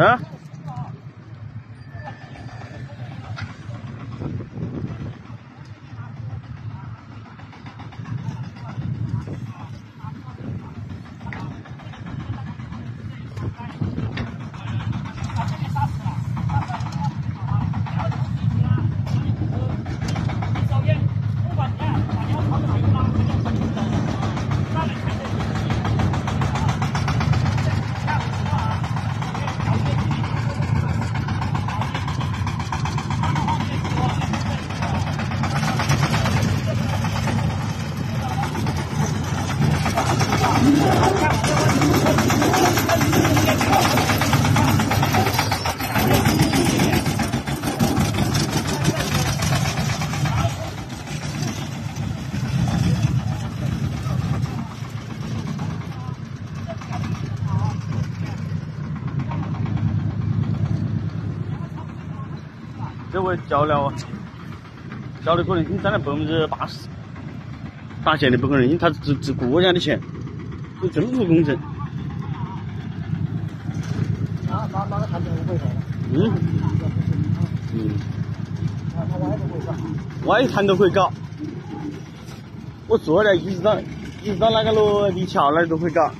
啊？这位交了，交的可能性占了80%，打钱的不可能性，他只顾国家的钱，是政府工程。哪个团队不会说？外滩都会搞，我坐了一直到那个罗李桥那儿都会搞。